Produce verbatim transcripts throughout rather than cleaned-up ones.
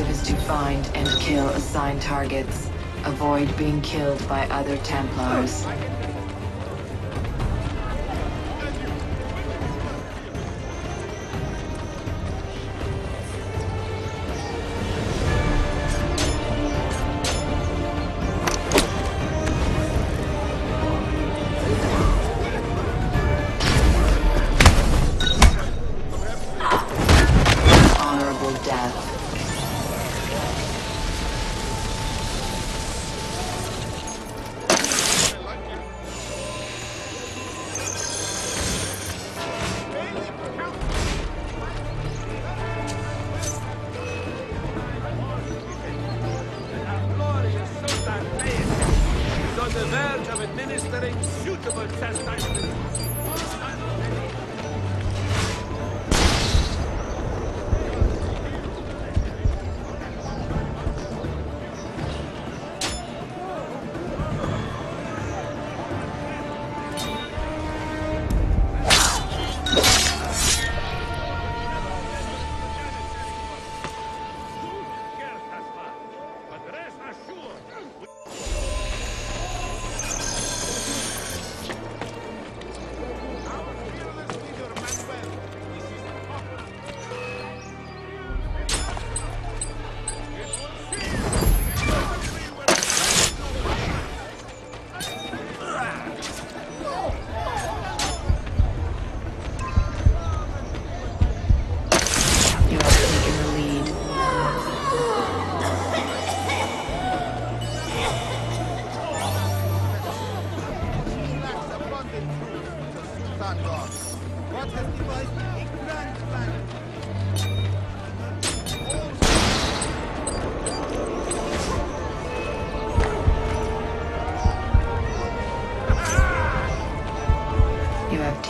objective is to find and kill assigned targets. Avoid being killed by other Templars.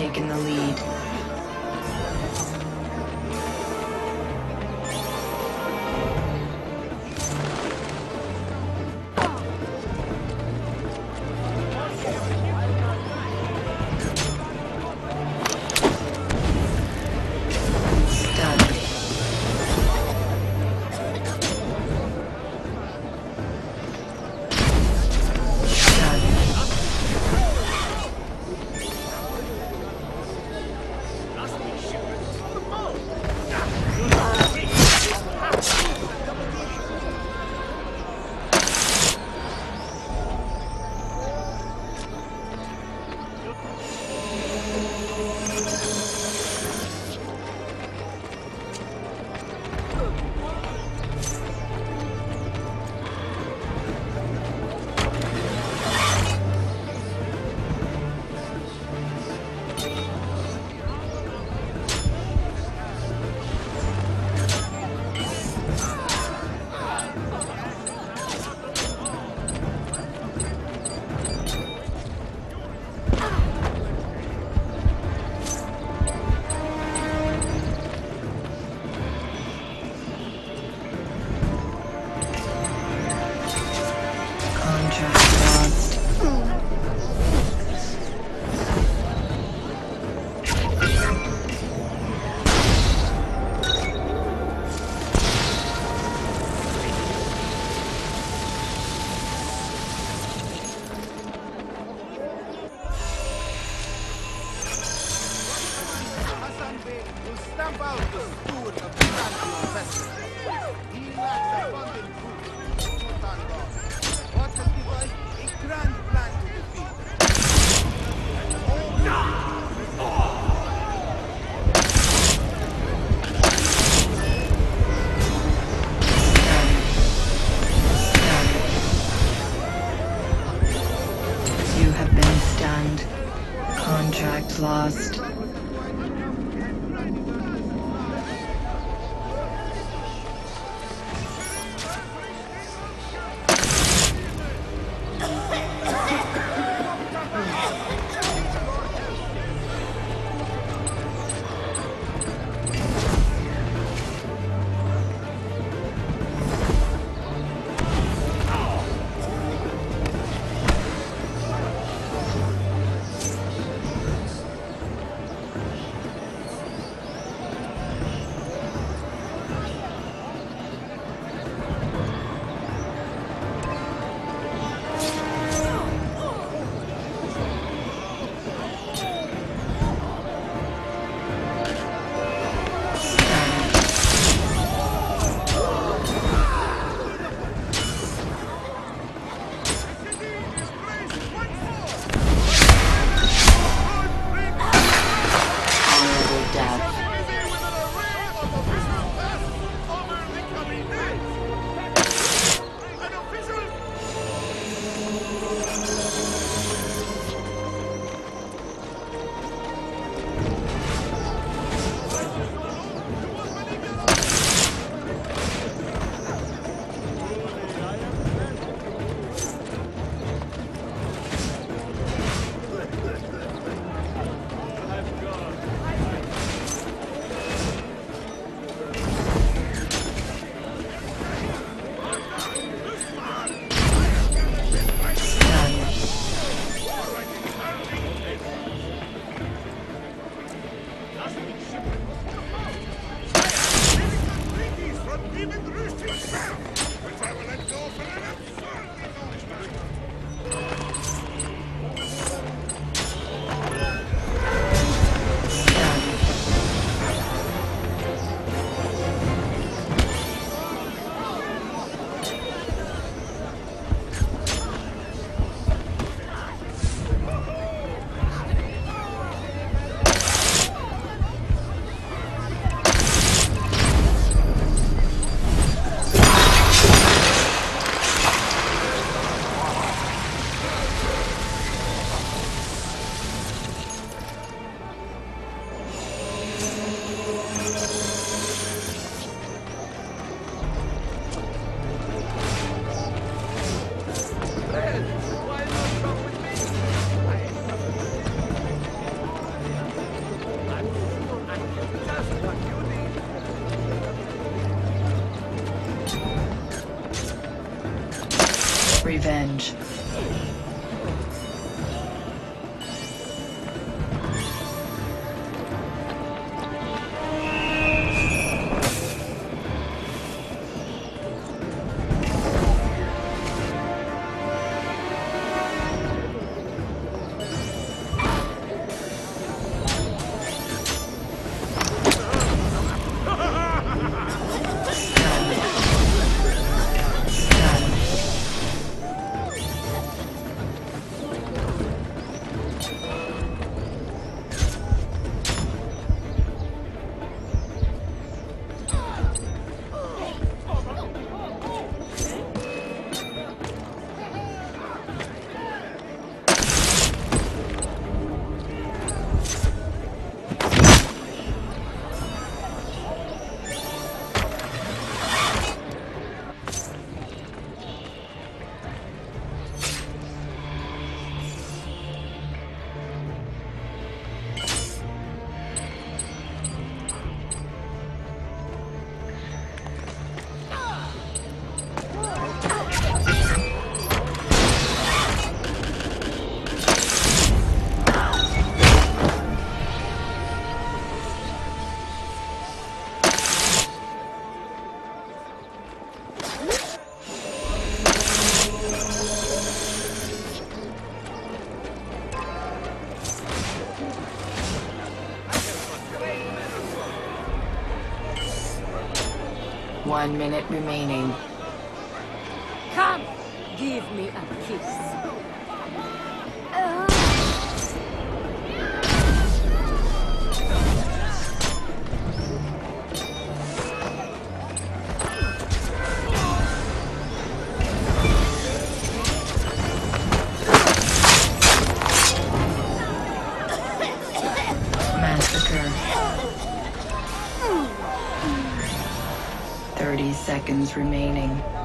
Taken the lead. Lost. even the roost himself, which I will let go for an absurd revenge. One minute remaining. Come, give me a kiss. Uh. Massacre. thirty seconds remaining.